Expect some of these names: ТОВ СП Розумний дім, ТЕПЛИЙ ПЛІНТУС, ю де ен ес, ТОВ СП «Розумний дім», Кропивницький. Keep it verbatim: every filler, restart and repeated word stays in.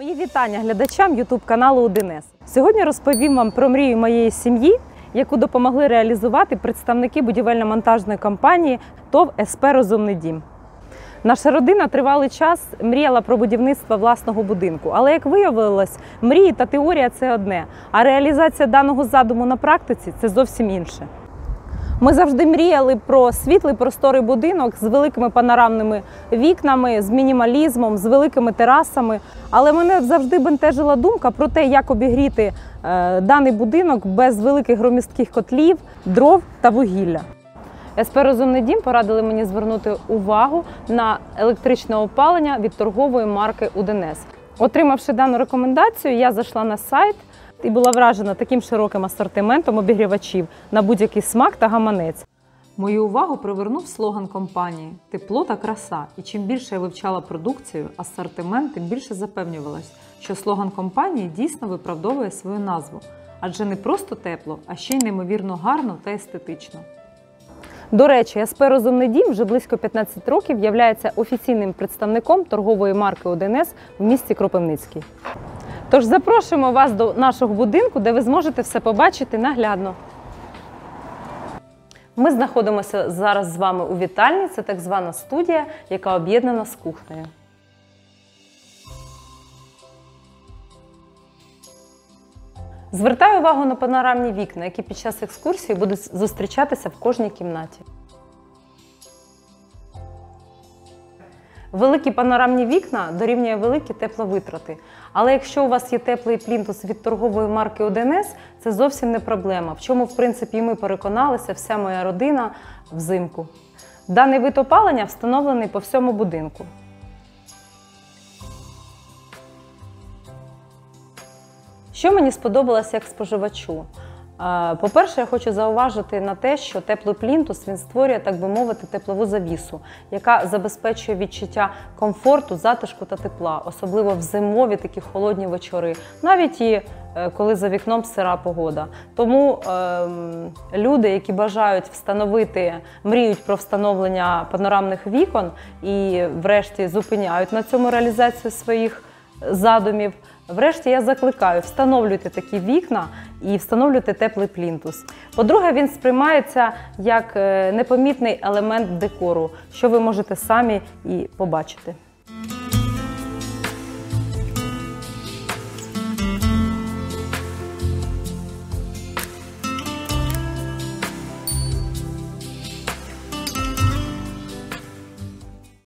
Мої вітання глядачам ютуб-каналу «ю де ен ес». Сьогодні розповім вам про мрію моєї сім'ї, яку допомогли реалізувати представники будівельно-монтажної компанії ТОВ ес пе «Розумний дім». Наша родина тривалий час мріяла про будівництво власного будинку. Але, як виявилось, мрії та теорія – це одне, а реалізація даного задуму на практиці – це зовсім інше. Ми завжди мріяли про світлий, просторий будинок з великими панорамними вікнами, з мінімалізмом, з великими терасами. Але мене завжди бентежила думка про те, як обігріти е, даний будинок без великих громістких котлів, дров та вугілля. СП «Розумний дім» порадили мені звернути увагу на електричне опалення від торгової марки «ю де ен ес». Отримавши дану рекомендацію, я зайшла на сайт і була вражена таким широким асортиментом обігрівачів на будь-який смак та гаманець. Мою увагу привернув слоган компанії «Тепло та краса». І чим більше я вивчала продукцію, асортимент, тим більше запевнювалась, що слоган компанії дійсно виправдовує свою назву. Адже не просто тепло, а ще й неймовірно гарно та естетично. До речі, СП «Розумний дім» вже близько п'ятнадцять років являється офіційним представником торгової марки «ю де ен ес» в місті Кропивницький. Тож запрошуємо вас до нашого будинку, де ви зможете все побачити наглядно. Ми знаходимося зараз з вами у вітальні. Це так звана студія, яка об'єднана з кухнею. Звертаю увагу на панорамні вікна, які під час екскурсії будуть зустрічатися в кожній кімнаті. Великі панорамні вікна дорівнює великі тепловитрати. Але якщо у вас є теплий плінтус від торгової марки «ю де ен ес», це зовсім не проблема, в чому, в принципі, і ми переконалися, вся моя родина взимку. Даний вид опалення встановлений по всьому будинку. Що мені сподобалося як споживачу? По-перше, я хочу зауважити на те, що теплий плінтус, він створює, так би мовити, теплову завісу, яка забезпечує відчуття комфорту, затишку та тепла, особливо в зимові такі холодні вечори, навіть і коли за вікном сира погода. Тому е люди, які бажають встановити, мріють про встановлення панорамних вікон і врешті зупиняють на цьому реалізацію своїх задумів, врешті я закликаю, встановлюйте такі вікна і встановлюйте теплий плінтус. По-друге, він сприймається як непомітний елемент декору, що ви можете самі і побачити.